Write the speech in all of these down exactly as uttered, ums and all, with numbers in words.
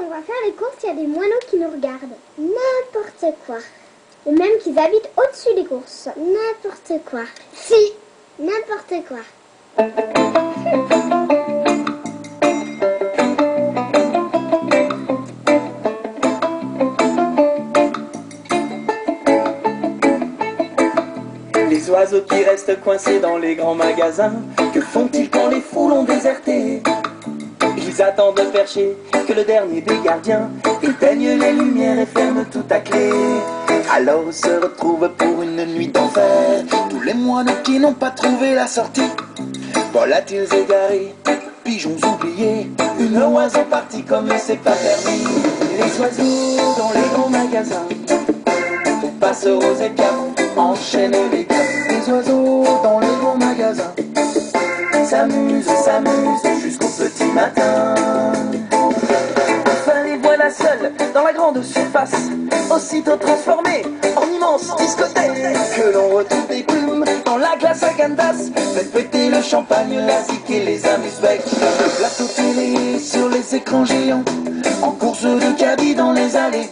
On va faire les courses, il y a des moineaux qui nous regardent. N'importe quoi. Ou même qu'ils habitent au-dessus des courses. N'importe quoi. Si, n'importe quoi. Les oiseaux qui restent coincés dans les grands magasins, que font-ils quand les foules ont déserté? Ils attendent perchés que le dernier des gardiens éteigne les lumières et ferme tout à clé. Alors se retrouvent pour une nuit d'enfer tous les moineaux qui n'ont pas trouvé la sortie. Volatiles égarés, pigeons oubliés, une oiseau partie comme c'est pas permis. Les oiseaux dans les grands magasins passent aux écarts, enchaînent les gars. Les oiseaux dans les grands magasins s'amusent, s'amusent jusqu'au petit matin. Enfin les voilà seuls dans la grande surface, aussitôt transformés en immense discothèque, que l'on retrouve des plumes dans la glace à Gandas, fait péter le champagne, la zique et les amuse-becs. Le plateau télé sur les écrans géants, en course de caddie dans les allées,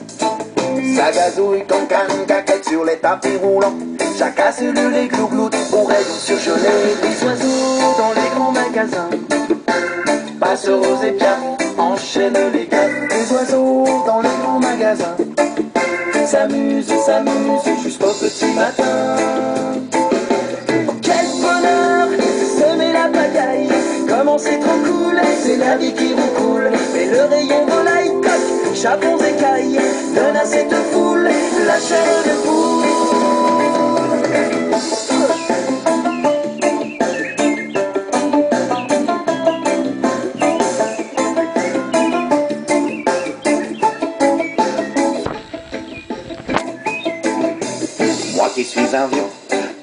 ça gazouille ton canne, caquette sur les tapis roulants, jacasse le lait glougloute au rayon surgelé. Les oiseaux dans les grands magasins passent aux épiares, enchaînent les gars. Les oiseaux dans les grands magasins s'amusent, s'amusent jusqu'au petit matin. Oh, quel bonheur, semer la bataille, comment c'est trop cool, c'est la vie qui roucoule. Mais le rayon volaille, coque, chapons écailles, donne à cette foule la chair de poule. Je suis un vieux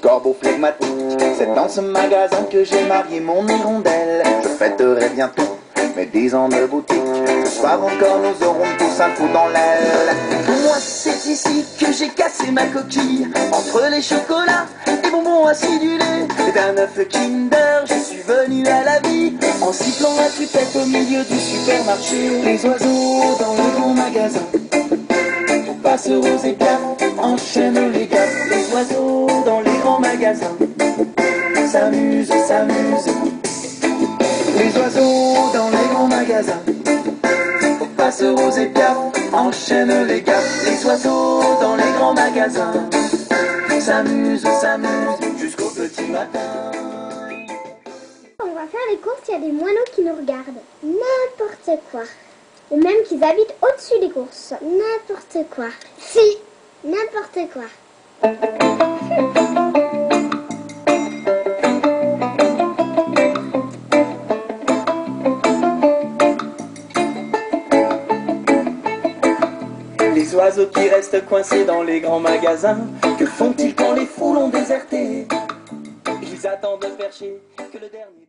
corbeau flegmatique, c'est dans ce magasin que j'ai marié mon hirondelle. Je fêterai bientôt mes dix ans de boutique, ce soir encore nous aurons tous un coup dans l'aile. Moi c'est ici que j'ai cassé ma coquille, entre les chocolats et bonbons acidulés, et d'un œuf Kinder je suis venu à la vie, en sifflant la tue-tête au milieu du supermarché. Les oiseaux dans le bon magasin passent aux écarts, enchaînent les gars. Les oiseaux dans les grands magasins s'amusent, s'amusent. Les oiseaux dans les grands magasins passent aux épiares, enchaînent les gars. Les oiseaux dans les grands magasins s'amusent, s'amusent jusqu'au petit matin. On va faire les courses, il y a des moineaux qui nous regardent. N'importe quoi. Ou même qu'ils habitent au-dessus des courses. N'importe quoi. Si, n'importe quoi. Les oiseaux qui restent coincés dans les grands magasins, que font-ils quand les foules ont déserté? Ils attendent perchés que le dernier...